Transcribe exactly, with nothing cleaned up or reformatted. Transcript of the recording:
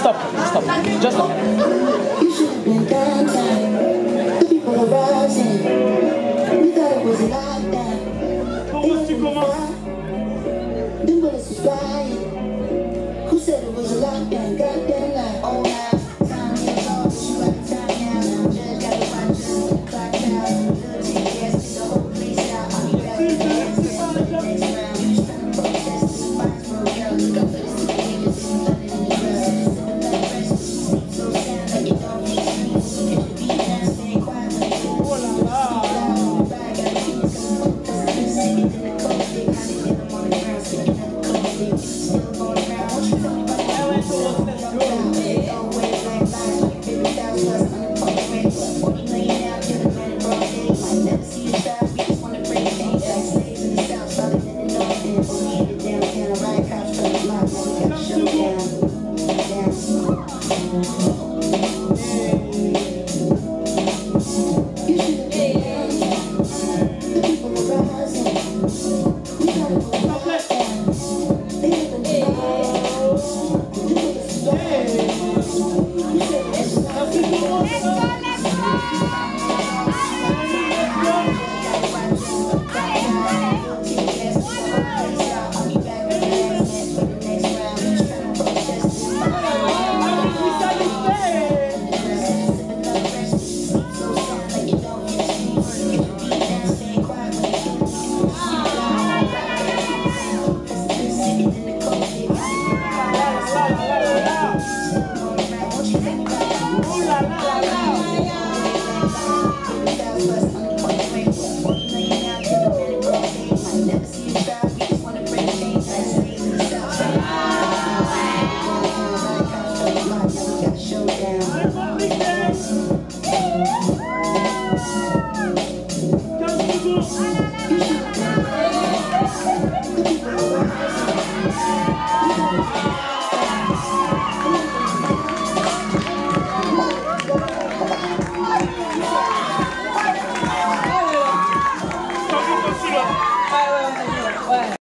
stop, stop, just stop. You should have been done time. The people are rising. We thought it was a lockdown. Them bullets was flying. Who said it was a lockdown? Goddamn lie. Oh now, time to go. You out of time now. Now judge got to watch us the clock now. Little T P S is the whole police now. I'll be back with the next round. You just trying to protest this. Why is my girl? Look out for this. Still going around. What you talking about? I went to work.